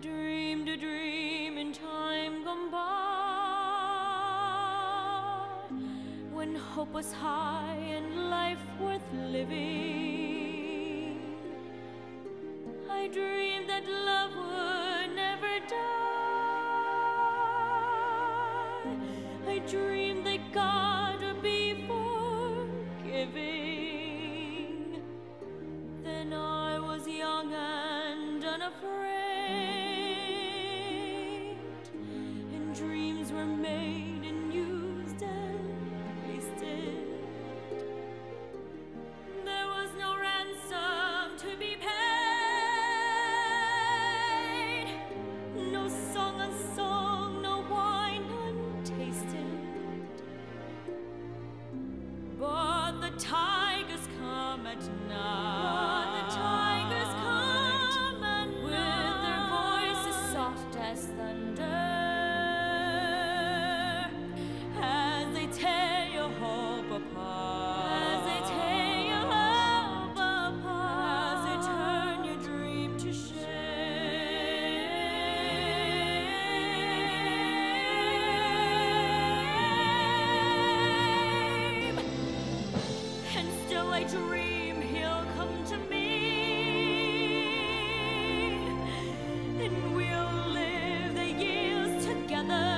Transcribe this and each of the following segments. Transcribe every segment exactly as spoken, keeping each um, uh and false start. dreamed a dream in time gone by, when hope was high and life worth living. I dreamed that love would never die. I dreamed that God would be forgiving. Then I was young and unafraid, and dreams were made and used and wasted. There was no ransom to be paid, no song unsung, no wine untasted. But the tigers come at night. But the tigers come at night with their voices soft as thunder, as they tear your hope apart, as they turn your dream to shame. And still I dream he'll come to me, and we'll live the years together.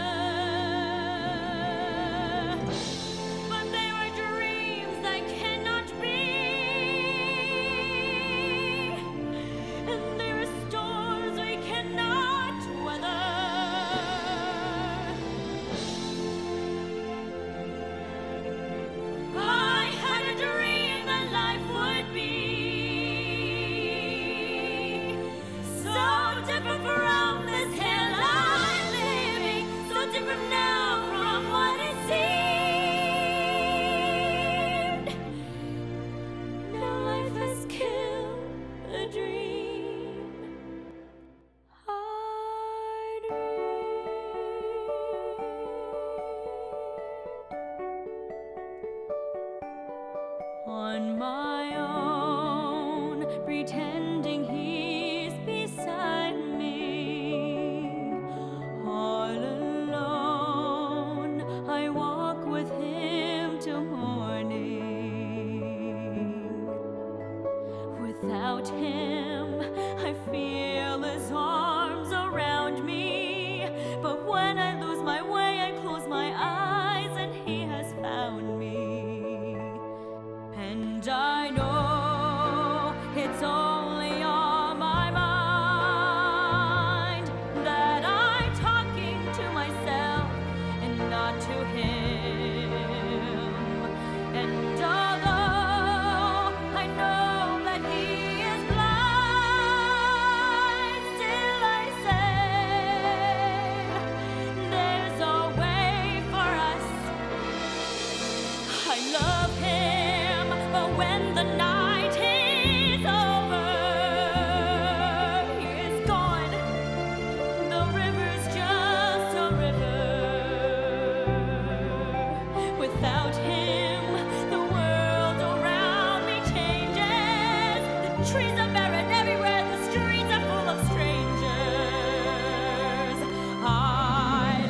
On my own, pretending he's beside me, all alone, I walk with him till morning. Without him, I feel his arms around me, but when I lose my way, I close my eyes and he has found me. And I know it's only on my mind that I'm talking to myself and not to him. And although I know that he is blind, still I say there's a way for us. I love him. But when the night is over, he is gone. The river's just a river. Without him, the world around me changes. The trees are barren everywhere, the streets are full of strangers. I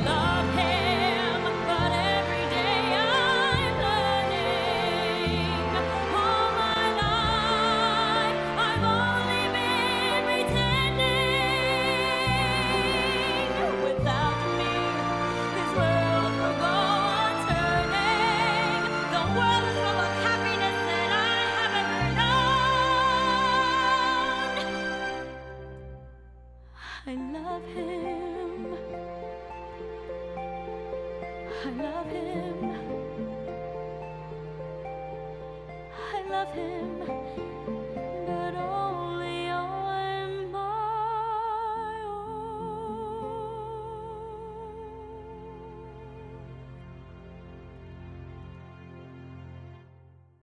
love him, but every day I'm learning. I love him. I love him. I love him.